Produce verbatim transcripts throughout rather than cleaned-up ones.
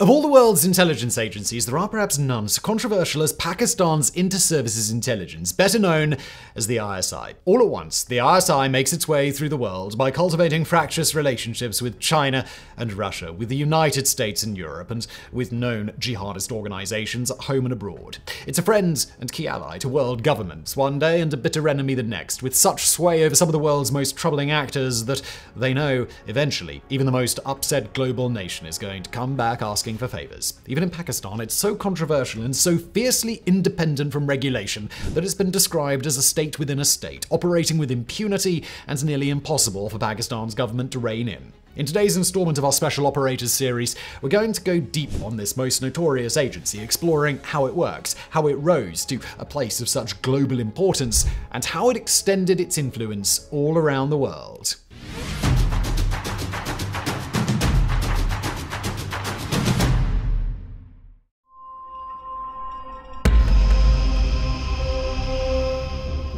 Of all the world's intelligence agencies, there are perhaps none so controversial as Pakistan's Inter-Services Intelligence, better known as the I S I. All at once, the I S I makes its way through the world by cultivating fractious relationships with China and Russia, with the United States and Europe, and with known jihadist organizations at home and abroad. It's a friend and key ally to world governments one day and a bitter enemy the next, with such sway over some of the world's most troubling actors that they know eventually even the most upset global nation is going to come back asking for favors. Even in Pakistan, it's so controversial and so fiercely independent from regulation that it's been described as a state within a state, operating with impunity and nearly impossible for Pakistan's government to rein in. In today's installment of our Special Operators series, we're going to go deep on this most notorious agency, exploring how it works, how it rose to a place of such global importance, and how it extended its influence all around the world.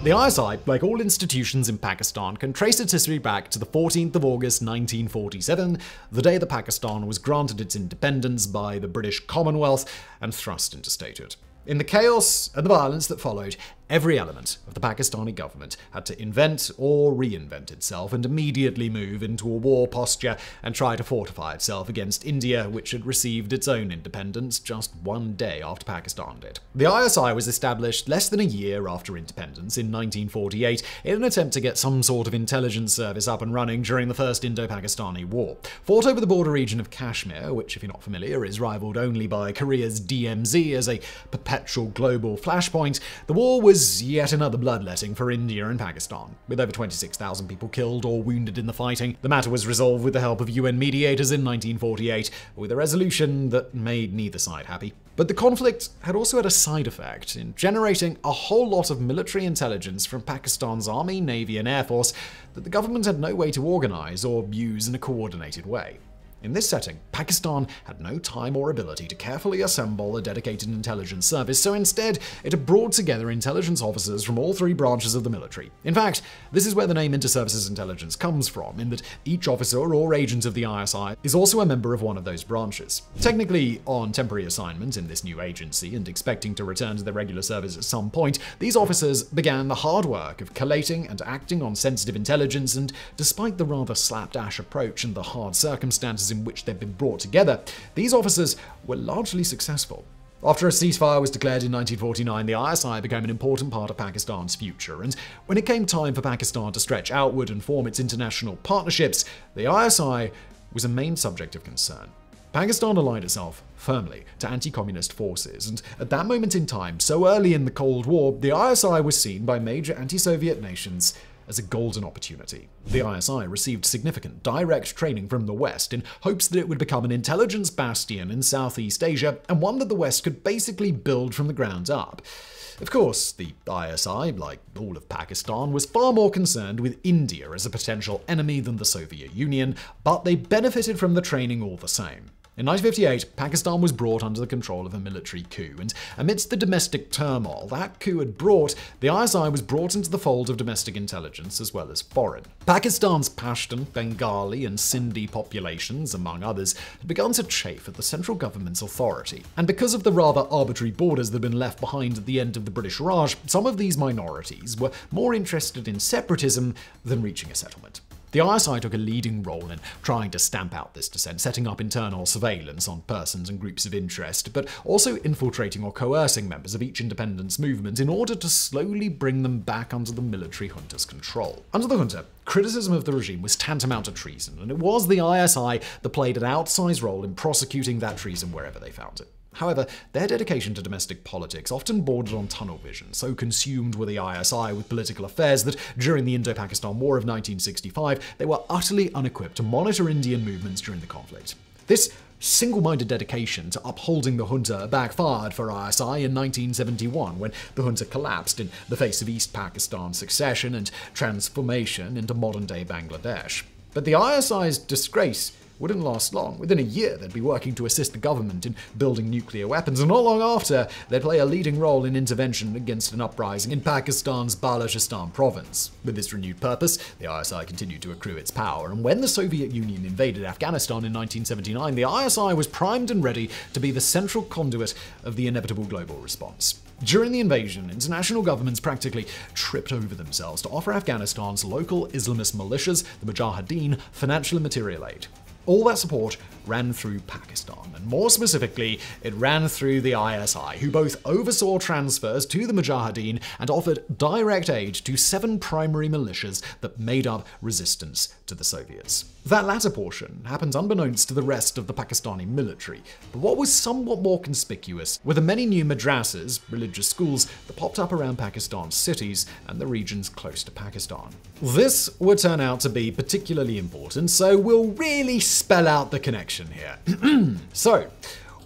The I S I, like all institutions in Pakistan, can trace its history back to the fourteenth of August nineteen forty-seven, the day that Pakistan was granted its independence by the British Commonwealth and thrust into statehood. In the chaos and the violence that followed, every element of the Pakistani government had to invent or reinvent itself and immediately move into a war posture and try to fortify itself against India, which had received its own independence just one day after Pakistan did. The I S I was established less than a year after independence in nineteen forty-eight in an attempt to get some sort of intelligence service up and running during the First Indo-Pakistani War. Fought over the border region of Kashmir, which, if you're not familiar, is rivaled only by Korea's D M Z as a perpetual Perpetual global flashpoint, the war was yet another bloodletting for India and Pakistan. With over twenty-six thousand people killed or wounded in the fighting, the matter was resolved with the help of U N mediators in nineteen forty-eight, with a resolution that made neither side happy. But the conflict had also had a side effect in generating a whole lot of military intelligence from Pakistan's army, navy, and air force that the government had no way to organize or use in a coordinated way. In this setting, Pakistan had no time or ability to carefully assemble a dedicated intelligence service, so instead it had brought together intelligence officers from all three branches of the military. In fact, this is where the name Inter-Services Intelligence comes from, in that each officer or agent of the I S I is also a member of one of those branches. Technically on temporary assignment in this new agency and expecting to return to their regular service at some point, these officers began the hard work of collating and acting on sensitive intelligence, and despite the rather slapdash approach and the hard circumstances in which they've been brought together, these officers were largely successful. After a ceasefire was declared in nineteen forty-nine, the I S I became an important part of Pakistan's future, and when it came time for Pakistan to stretch outward and form its international partnerships, the I S I was a main subject of concern. Pakistan aligned itself firmly to anti-communist forces, and at that moment in time, so early in the Cold War, the I S I was seen by major anti-Soviet nations as a golden opportunity. The I S I received significant direct training from the West in hopes that it would become an intelligence bastion in Southeast Asia, and one that the West could basically build from the ground up. Of course, the I S I, like all of Pakistan, was far more concerned with India as a potential enemy than the Soviet Union, but they benefited from the training all the same. In nineteen fifty-eight, Pakistan was brought under the control of a military coup, and amidst the domestic turmoil that coup had brought, the I S I was brought into the fold of domestic intelligence as well as foreign. Pakistan's Pashtun, Bengali, and Sindhi populations, among others, had begun to chafe at the central government's authority. And because of the rather arbitrary borders that had been left behind at the end of the British Raj, some of these minorities were more interested in separatism than reaching a settlement. The I S I took a leading role in trying to stamp out this dissent, setting up internal surveillance on persons and groups of interest, but also infiltrating or coercing members of each independence movement in order to slowly bring them back under the military junta's control. Under the junta, criticism of the regime was tantamount to treason, and it was the I S I that played an outsized role in prosecuting that treason wherever they found it. However, their dedication to domestic politics often bordered on tunnel vision, so consumed were the I S I with political affairs that during the Indo-Pakistan War of nineteen sixty-five, they were utterly unequipped to monitor Indian movements during the conflict. This single-minded dedication to upholding the junta backfired for I S I in nineteen seventy-one, when the junta collapsed in the face of East Pakistan's succession and transformation into modern-day Bangladesh. But the I S I's disgrace wouldn't last long. Within a year, they'd be working to assist the government in building nuclear weapons, and not long after, they'd play a leading role in intervention against an uprising in Pakistan's Balochistan province. With this renewed purpose, the I S I continued to accrue its power, and when the Soviet Union invaded Afghanistan in nineteen seventy-nine, the I S I was primed and ready to be the central conduit of the inevitable global response. During the invasion, international governments practically tripped over themselves to offer Afghanistan's local Islamist militias, the Mujahideen, financial and material aid. All that support ran through Pakistan, and more specifically, it ran through the I S I, who both oversaw transfers to the Mujahideen and offered direct aid to seven primary militias that made up resistance to the Soviets. That latter portion happened unbeknownst to the rest of the Pakistani military, but what was somewhat more conspicuous were the many new madrasas, religious schools, that popped up around Pakistan's cities and the regions close to Pakistan. This would turn out to be particularly important, so we'll really spell out the connection here. So,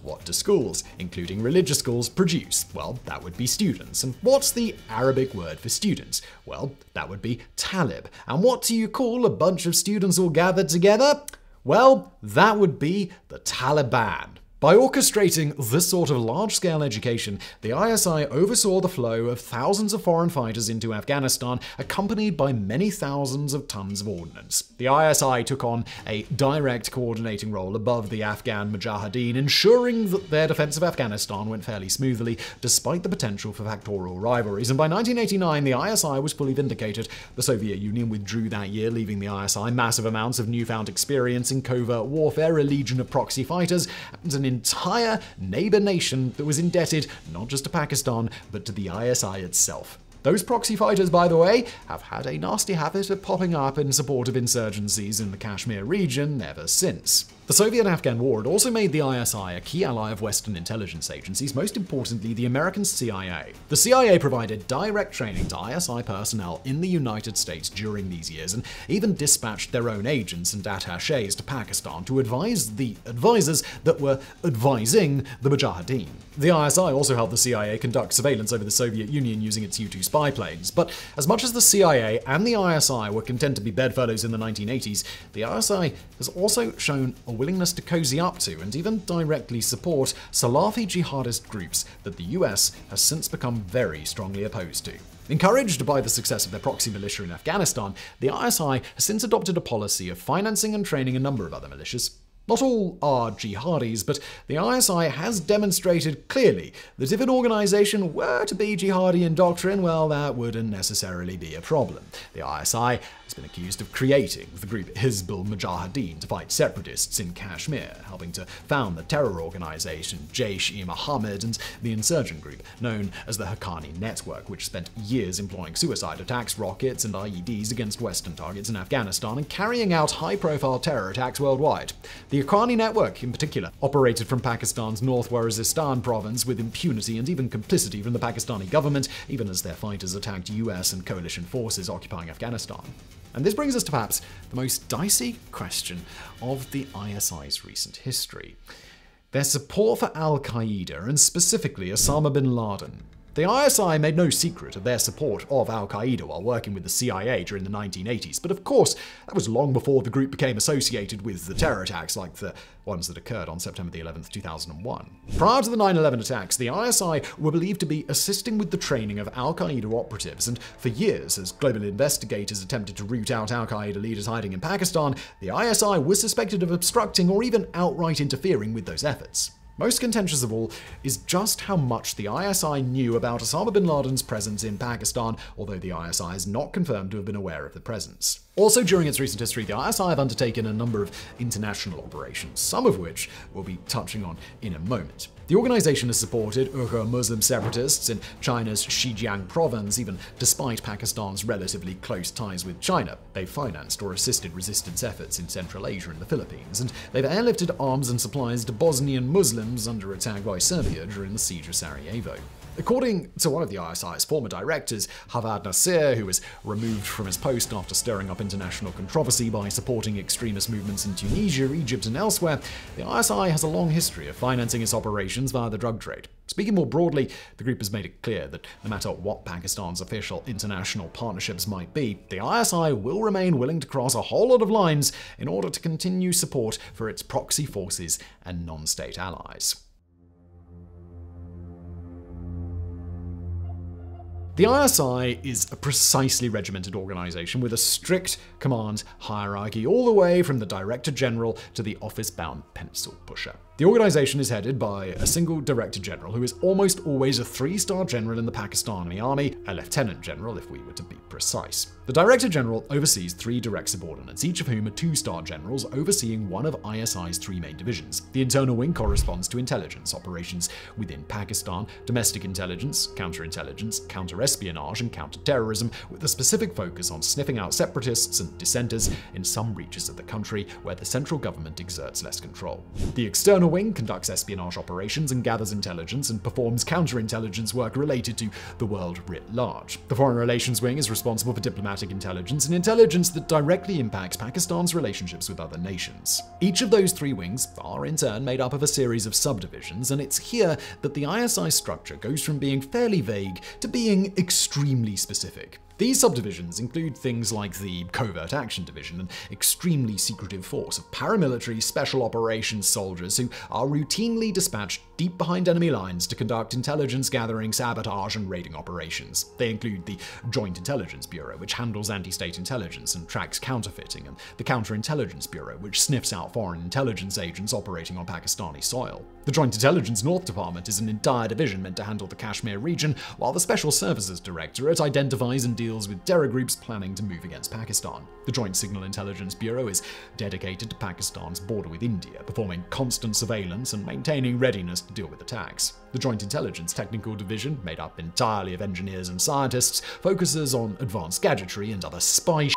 what do schools, including religious schools, produce? Well, that would be students. And what's the Arabic word for students? Well, that would be talib. And what do you call a bunch of students all gathered together? Well, that would be the Taliban. By orchestrating this sort of large-scale education, the I S I oversaw the flow of thousands of foreign fighters into Afghanistan, accompanied by many thousands of tons of ordnance. The I S I took on a direct coordinating role above the Afghan Mujahideen, ensuring that their defense of Afghanistan went fairly smoothly, despite the potential for factorial rivalries. And by nineteen eighty-nine, the I S I was fully vindicated. The Soviet Union withdrew that year, leaving the I S I massive amounts of newfound experience in covert warfare, a legion of proxy fighters, and an entire neighbor nation that was indebted not just to Pakistan, but to the I S I itself. Those proxy fighters, by the way, have had a nasty habit of popping up in support of insurgencies in the Kashmir region ever since. The Soviet-Afghan war had also made the I S I a key ally of Western intelligence agencies, most importantly the American C I A. The C I A provided direct training to I S I personnel in the United States during these years, and even dispatched their own agents and attachés to Pakistan to advise the advisors that were advising the Mujahideen. The I S I also helped the C I A conduct surveillance over the Soviet Union using its U two spy planes. But as much as the C I A and the I S I were content to be bedfellows in the nineteen eighties, the I S I has also shown a willingness to cozy up to and even directly support Salafi jihadist groups that the U S has since become very strongly opposed to. Encouraged by the success of their proxy militia in Afghanistan, the I S I has since adopted a policy of financing and training a number of other militias. Not all are jihadis, but the I S I has demonstrated clearly that if an organization were to be jihadi in doctrine, well, that wouldn't necessarily be a problem. The I S I has been accused of creating the group Hizb-e-Mujahideen to fight separatists in Kashmir, helping to found the terror organization Jaish-e-Mohammed and the insurgent group known as the Haqqani Network, which spent years employing suicide attacks, rockets, and I E Ds against Western targets in Afghanistan and carrying out high-profile terror attacks worldwide. The Haqqani Network, in particular, operated from Pakistan's North Waziristan province with impunity and even complicity from the Pakistani government, even as their fighters attacked U S and coalition forces occupying Afghanistan. And this brings us to perhaps the most dicey question of the I S I's recent history: their support for Al-Qaeda, and specifically Osama bin Laden. The I S I made no secret of their support of Al-Qaeda while working with the C I A during the nineteen eighties, but of course, that was long before the group became associated with the terror attacks like the ones that occurred on September the eleventh, two thousand one. Prior to the nine eleven attacks, the I S I were believed to be assisting with the training of Al-Qaeda operatives, and for years, as global investigators attempted to root out Al-Qaeda leaders hiding in Pakistan, the I S I was suspected of obstructing or even outright interfering with those efforts. Most contentious of all is just how much the I S I knew about Osama bin Laden's presence in Pakistan, although the I S I is not confirmed to have been aware of the presence. Also during its recent history, the I S I have undertaken a number of international operations, some of which we'll be touching on in a moment. The organization has supported Uyghur Muslim separatists in China's Xinjiang province, even despite Pakistan's relatively close ties with China. They've financed or assisted resistance efforts in Central Asia and the Philippines, and they've airlifted arms and supplies to Bosnian Muslims under attack by Serbia during the siege of Sarajevo. According to one of the I S I's former directors, Hamid Nasir, who was removed from his post after stirring up international controversy by supporting extremist movements in Tunisia, Egypt, and elsewhere, the I S I has a long history of financing its operations via the drug trade. Speaking more broadly, the group has made it clear that no matter what Pakistan's official international partnerships might be, the I S I will remain willing to cross a whole lot of lines in order to continue support for its proxy forces and non-state allies. The I S I is a precisely regimented organization with a strict command hierarchy all the way from the Director General to the office-bound pencil pusher. The organization is headed by a single Director General who is almost always a three-star general in the Pakistani army, a Lieutenant General if we were to be precise. The Director General oversees three direct subordinates, each of whom are two-star generals overseeing one of I S I's three main divisions. The internal wing corresponds to intelligence operations within Pakistan, domestic intelligence, counterintelligence, counter-espionage, and counter-terrorism, with a specific focus on sniffing out separatists and dissenters in some regions of the country where the central government exerts less control. The external The wing conducts espionage operations and gathers intelligence and performs counterintelligence work related to the world writ large. The Foreign Relations Wing is responsible for diplomatic intelligence and intelligence that directly impacts Pakistan's relationships with other nations. Each of those three wings are in turn made up of a series of subdivisions, and it's here that the I S I structure goes from being fairly vague to being extremely specific. These subdivisions include things like the Covert Action Division, an extremely secretive force of paramilitary special operations soldiers who are routinely dispatched deep behind enemy lines to conduct intelligence gathering, sabotage, and raiding operations. They include the Joint Intelligence Bureau, which handles anti-state intelligence and tracks counterfeiting, and the Counterintelligence Bureau, which sniffs out foreign intelligence agents operating on Pakistani soil. The Joint Intelligence North Department is an entire division meant to handle the Kashmir region, while the Special Services Directorate identifies and deals deals with terror groups planning to move against Pakistan. The Joint Signal Intelligence Bureau is dedicated to Pakistan's border with India, performing constant surveillance and maintaining readiness to deal with attacks. The Joint Intelligence Technical Division, made up entirely of engineers and scientists, focuses on advanced gadgetry and other spy shit,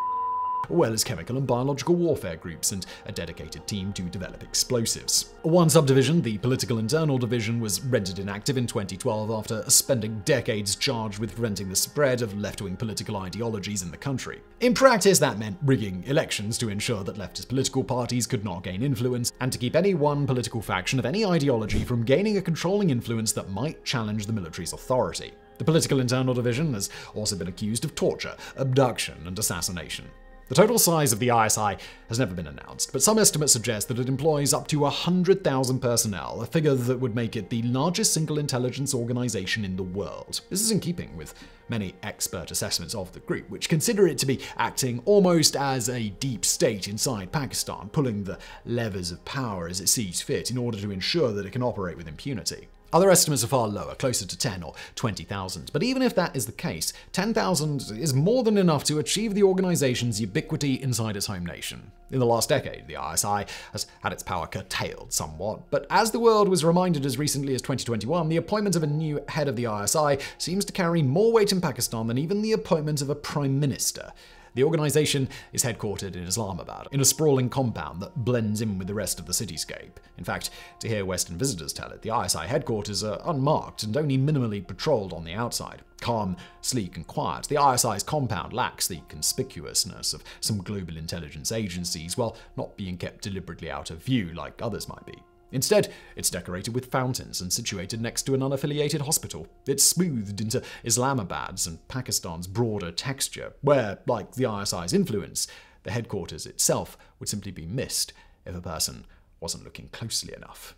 as well as chemical and biological warfare groups and a dedicated team to develop explosives. One subdivision, the Political Internal Division, was rendered inactive in twenty twelve after spending decades charged with preventing the spread of left-wing political ideologies in the country. In practice, that meant rigging elections to ensure that leftist political parties could not gain influence, and to keep any one political faction of any ideology from gaining a controlling influence that might challenge the military's authority. The Political Internal Division has also been accused of torture, abduction, and assassination. The total size of the I S I has never been announced, but some estimates suggest that it employs up to one hundred thousand personnel, a figure that would make it the largest single intelligence organization in the world. This is in keeping with many expert assessments of the group, which consider it to be acting almost as a deep state inside Pakistan, pulling the levers of power as it sees fit in order to ensure that it can operate with impunity. Other estimates are far lower, closer to ten or twenty thousand. But even if that is the case, ten thousand is more than enough to achieve the organization's ubiquity inside its home nation. In the last decade, the I S I has had its power curtailed somewhat, but as the world was reminded as recently as twenty twenty-one, the appointment of a new head of the I S I seems to carry more weight in Pakistan than even the appointment of a prime minister. The organization is headquartered in Islamabad, in a sprawling compound that blends in with the rest of the cityscape. In fact, to hear Western visitors tell it, the I S I headquarters are unmarked and only minimally patrolled on the outside. Calm, sleek, and quiet, the I S I's compound lacks the conspicuousness of some global intelligence agencies, while not being kept deliberately out of view like others might be. Instead, it's decorated with fountains and situated next to an unaffiliated hospital. It's smoothed into Islamabad's and Pakistan's broader texture, where, like the I S I's influence, the headquarters itself would simply be missed if a person wasn't looking closely enough.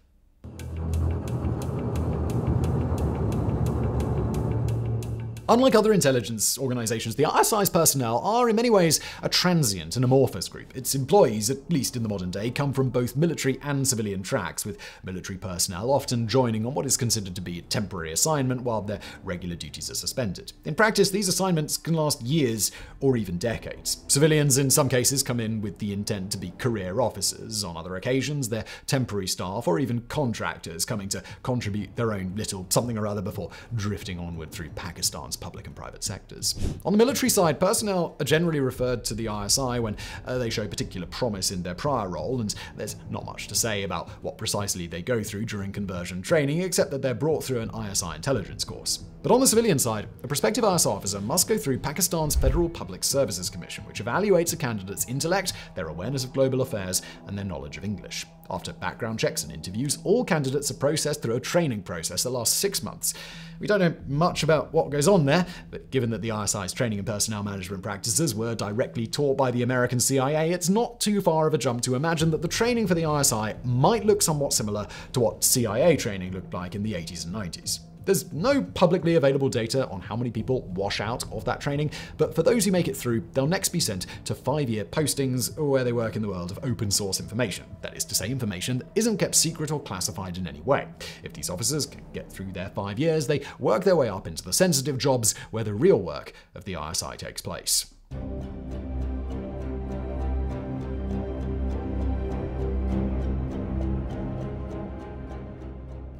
Unlike other intelligence organizations, the I S I's personnel are in many ways a transient and amorphous group. Its employees, at least in the modern day, come from both military and civilian tracks, with military personnel often joining on what is considered to be a temporary assignment while their regular duties are suspended. In practice, these assignments can last years or even decades. Civilians in some cases come in with the intent to be career officers. On other occasions, they're temporary staff or even contractors coming to contribute their own little something or other before drifting onward through Pakistan's public and private sectors. On the military side, personnel are generally referred to the I S I when uh, they show particular promise in their prior role, and there's not much to say about what precisely they go through during conversion training, except that they're brought through an I S I intelligence course. But on the civilian side, a prospective I S I officer must go through Pakistan's Federal Public Services Commission, which evaluates a candidate's intellect, their awareness of global affairs, and their knowledge of English. After background checks and interviews, all candidates are processed through a training process that lasts six months. We don't know much about what goes on there, but given that the I S I's training and personnel management practices were directly taught by the American C I A, it's not too far of a jump to imagine that the training for the I S I might look somewhat similar to what C I A training looked like in the eighties and nineties. There's no publicly available data on how many people wash out of that training, but for those who make it through, they'll next be sent to five-year postings where they work in the world of open source information. That is to say, information that isn't kept secret or classified in any way. If these officers can get through their five years, they work their way up into the sensitive jobs where the real work of the I S I takes place.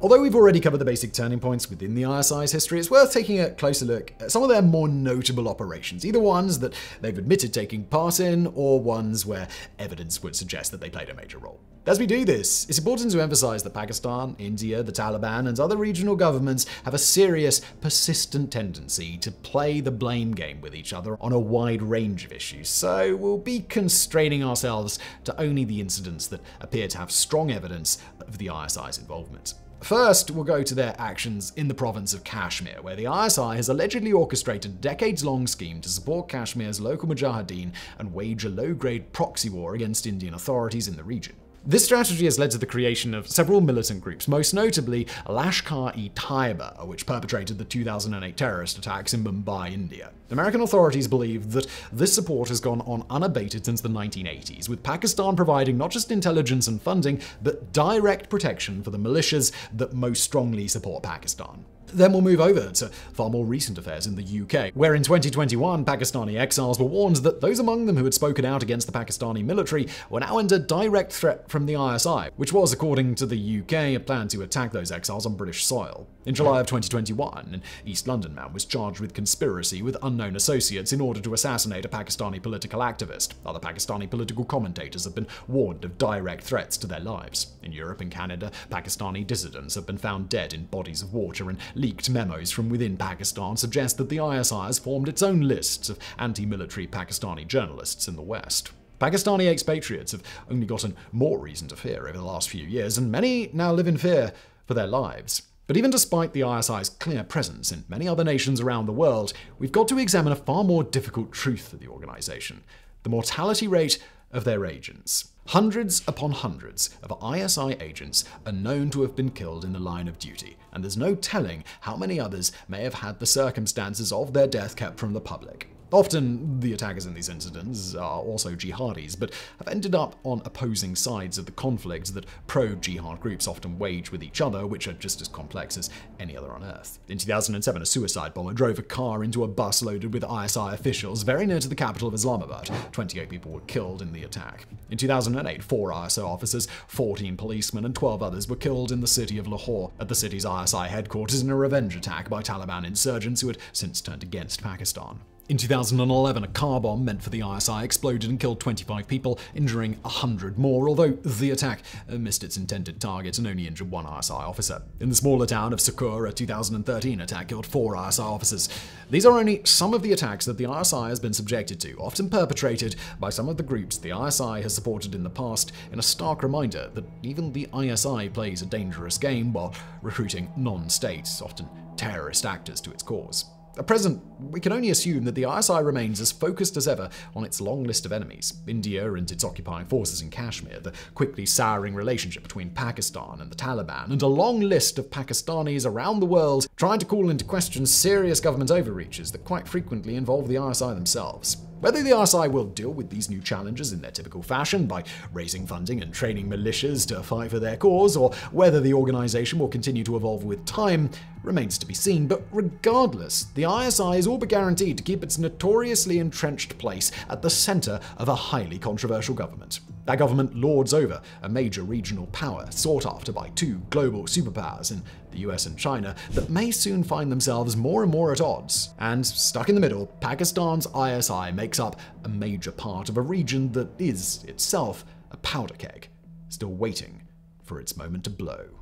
Although we've already covered the basic turning points within the I S I's history, it's worth taking a closer look at some of their more notable operations, either ones that they've admitted taking part in or ones where evidence would suggest that they played a major role. As we do this, it's important to emphasize that Pakistan, India, the Taliban, and other regional governments have a serious, persistent tendency to play the blame game with each other on a wide range of issues, so we'll be constraining ourselves to only the incidents that appear to have strong evidence of the I S I's involvement. First, we'll go to their actions in the province of Kashmir, where the I S I has allegedly orchestrated a decades-long scheme to support Kashmir's local Mujahideen and wage a low-grade proxy war against Indian authorities in the region. This strategy has led to the creation of several militant groups, most notably Lashkar-e-Taiba, which perpetrated the two thousand eight terrorist attacks in Mumbai, India. American authorities believe that this support has gone on unabated since the nineteen eighties, with Pakistan providing not just intelligence and funding, but direct protection for the militias that most strongly support Pakistan. Then we'll move over to far more recent affairs in the U K, where in twenty twenty-one, Pakistani exiles were warned that those among them who had spoken out against the Pakistani military were now under direct threat from the I S I, which was, according to the U K, a plan to attack those exiles on British soil. In July of twenty twenty-one, an East London man was charged with conspiracy with unknown associates in order to assassinate a Pakistani political activist. Other Pakistani political commentators have been warned of direct threats to their lives. In Europe and Canada, Pakistani dissidents have been found dead in bodies of water, and leaked memos from within Pakistan suggest that the I S I has formed its own lists of anti-military Pakistani journalists in the West. Pakistani expatriates have only gotten more reason to fear over the last few years, and many now live in fear for their lives. But even despite the I S I's clear presence in many other nations around the world, we've got to examine a far more difficult truth for the organization: the mortality rate of their agents. Hundreds upon hundreds of I S I agents are known to have been killed in the line of duty, and there's no telling how many others may have had the circumstances of their death kept from the public. Often, the attackers in these incidents are also jihadis, but have ended up on opposing sides of the conflict that pro-jihad groups often wage with each other, which are just as complex as any other on Earth. In two thousand seven, a suicide bomber drove a car into a bus loaded with I S I officials very near to the capital of Islamabad. twenty-eight people were killed in the attack. In two thousand eight, four I S I officers, fourteen policemen, and twelve others were killed in the city of Lahore at the city's I S I headquarters in a revenge attack by Taliban insurgents who had since turned against Pakistan. In two thousand eleven, a car bomb meant for the I S I exploded and killed twenty-five people, injuring one hundred more, although the attack missed its intended target and only injured one I S I officer. In the smaller town of Sukkur, a two thousand thirteen attack killed four I S I officers. These are only some of the attacks that the I S I has been subjected to, often perpetrated by some of the groups the I S I has supported in the past, in a stark reminder that even the I S I plays a dangerous game while recruiting non-states, often terrorist actors, to its cause. At present, we can only assume that the I S I remains as focused as ever on its long list of enemies: India and its occupying forces in Kashmir, the quickly souring relationship between Pakistan and the Taliban, and a long list of Pakistanis around the world trying to call into question serious government overreaches that quite frequently involve the I S I themselves. Whether the I S I will deal with these new challenges in their typical fashion by raising funding and training militias to fight for their cause, or whether the organization will continue to evolve with time, remains to be seen. But regardless, the I S I is all but guaranteed to keep its notoriously entrenched place at the center of a highly controversial government. That government lords over a major regional power sought after by two global superpowers in the U S and China that may soon find themselves more and more at odds. And stuck in the middle, Pakistan's I S I makes up a major part of a region that is itself a powder keg, still waiting for its moment to blow.